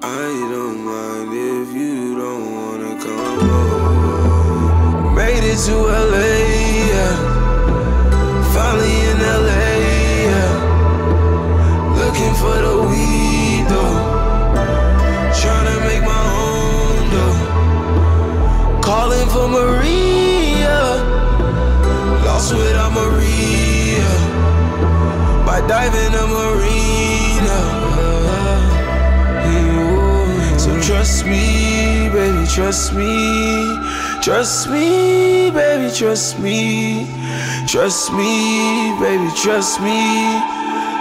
I don't mind if you don't wanna come home. Made it to LA, yeah. Finally in LA, yeah. Looking for the weed though, tryna make my own though. Calling for Maria, lost without Maria, by diving a marina. So trust me, baby, trust me, baby, trust me,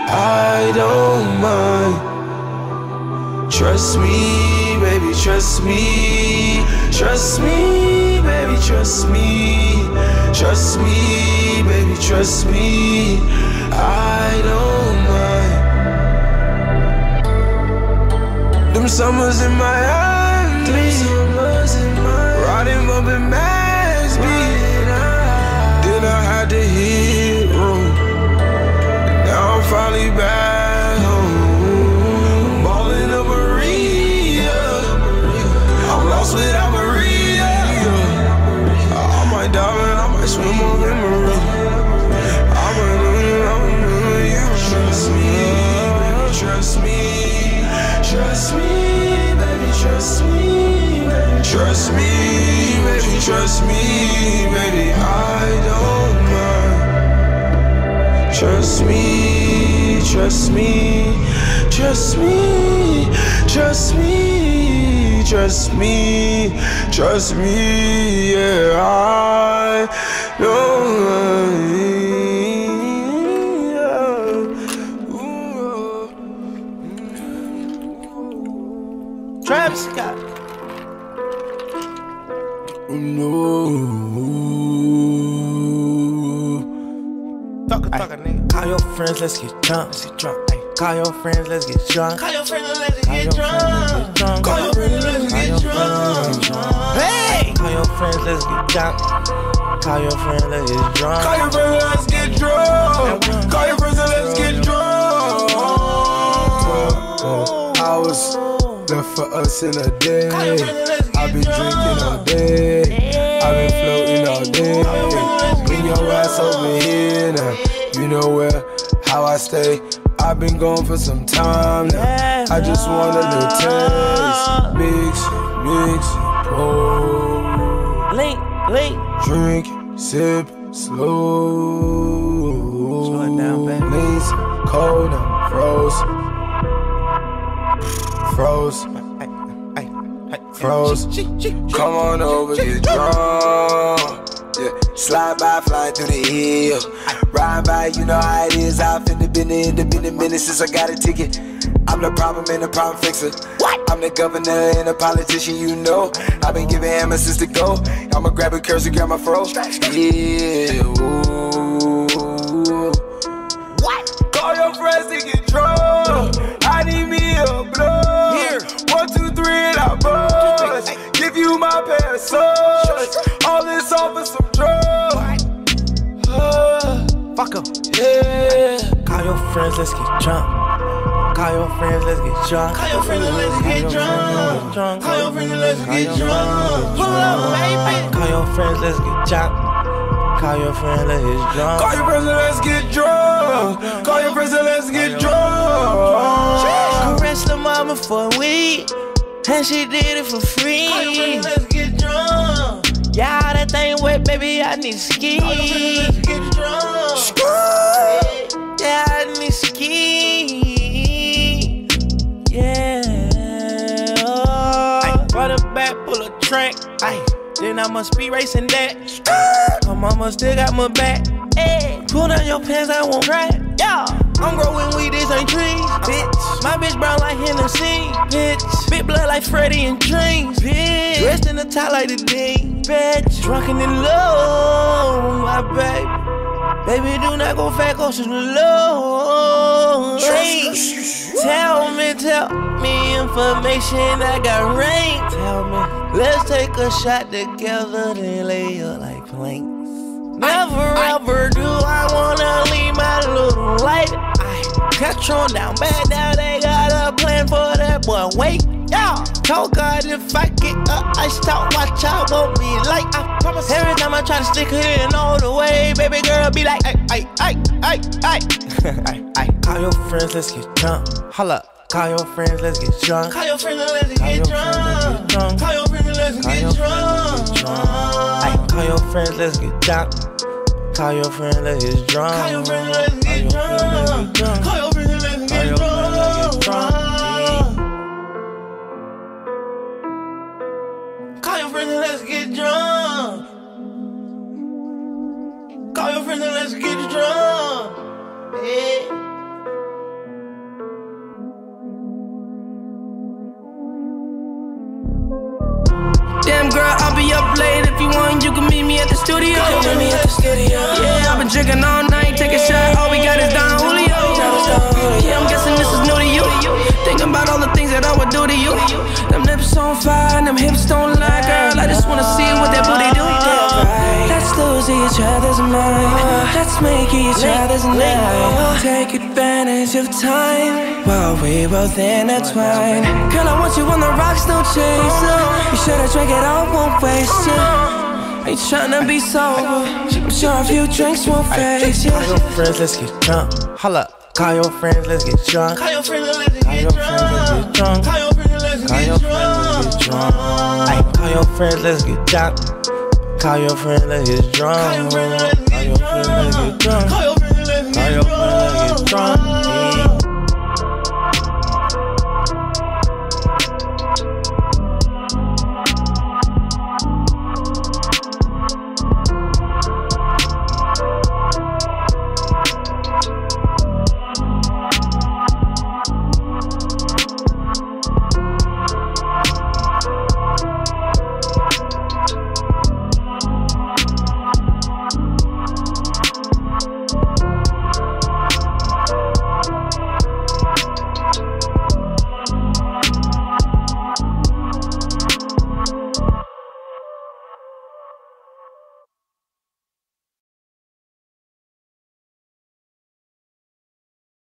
I don't mind. Trust me, baby, trust me, baby, trust me, baby, trust me, I don't mind. Them summers in Miami, riding up in Masby. Then I had to hit road. Now I'm finally back home. Ballin' up Maria. I'm lost without Maria. I might dive and I might swim up in Maria. I'm a you. Trust me, baby, trust me. Trust me, baby, trust me, baby. Trust me, baby, trust me, baby, I don't mind. Trust me, trust me, trust me, trust me, trust me, trust me, yeah, I don't mind. Travis Scott. Oh, no. Talk a nigga. Call your friends, let's get drunk. Let's get drunk. Ay. Call your friends, let's get drunk. Call your friends, let's get drunk. Call your friends, let's get drunk. Hey! Call your friends, let's get drunk. Call your friends, let's get drunk. Call your friends, let's get drunk. Call your friends, let's get drunk. 12 hours. Left for us in a day. I've been drinking all day. I've been floating all day. Bring your ass over here now. You know where, how I stay. I've been gone for some time now. I just want a little taste. Mix, pour. Link. Drink, sip, slow. Slow it down, baby. Lace, cold and froze. Froze, froze. Come on over, get drunk. Yeah. Slide by, flying through the hill. Ride by, you know how it is. I've been in minutes since I got a ticket. I'm the problem and the problem fixer. What? I'm the governor and the politician, you know. I've been giving him a sister go. I'ma grab a curse and grab my fro. Yeah, ooh. What? Call your friends to get drunk. I need me a blow. 1, 2, 3, and I buzz. Give you my pair of socks. All this off for some drugs. Fuck 'em. Yeah. Call your friends, let's get drunk. Call your friends, let's get drunk. Call your friends, let's get drunk. Call your friends, let's get drunk. Pull up, baby. Call your friends, let's get drunk. Call your friends, let's get drunk. Call your friends, let's get drunk. Call your friends, let's get drunk. Caressed her mama for a week, and she did it for free. Call your friends, let's get drunk. Yeah, that thing wet, baby, I need to ski. Call your friends, let's get drunk. Screw. Yeah, I need to ski. Yeah. I brought her back, pull a track. Aye. Then I must be racing that. My mama still got my back. Ay. Pull down your pants, I won't crack. Yeah. I'm growing weed, these ain't trees, bitch. My bitch brown like Hennessy, bitch. Big blood like Freddy and Dreams, bitch. Dressed in the tie like the D, bitch. Drunken in love, my baby. Baby, do not go fat, go to love. Tell me information, I got rain. Tell me, let's take a shot together, then lay up like planks. Never ever do I wanna leave my little light. Catron down bad, now they got a plan for that boy. Wait, y'all. Told God if I get up, I stop, watch out, won't be like. I promise. Every time I try to stick her in all the way, baby girl be like, ay. Call your friends, let's get drunk. Holla. Call your friends, let's get drunk. Call your friends, let's get drunk. Call your friends, let's get drunk. Call your friends, let's get drunk. Call your friends, let's get drunk. Call your friends, let's get drunk. Call your friends, let's get drunk. Call your friends, let's get drunk. Call your friends, let's get drunk. Damn girl, I'll be up late. If you want, you can meet me at the studio. Meet me at the studio. Yeah, I've been drinking all night, taking shots. All we got is Don Julio. Yeah, I'm guessing this is new to you. Thinking about all the things that I would do to you. Them lips on fire, them hips don't lie, girl. I just wanna see what that booty do. Let's lose each other's mind. Let's make each other's night. Take advantage of time while we both intertwine. Girl, I want you on the rocks, no chaser. You should've drank it all, won't waste it. Ain't tryna be sober. I'm sure a few drinks won't face you. Call your friends, let's get drunk. Holla. Call your friends, let's get drunk. Call your friends, let's get drunk. Call your friends, let's get drunk. Call your friends, let's get drunk. Call your friend, let's get drunk. Call your friend, let's get drunk. Call your friend, let's get drunk.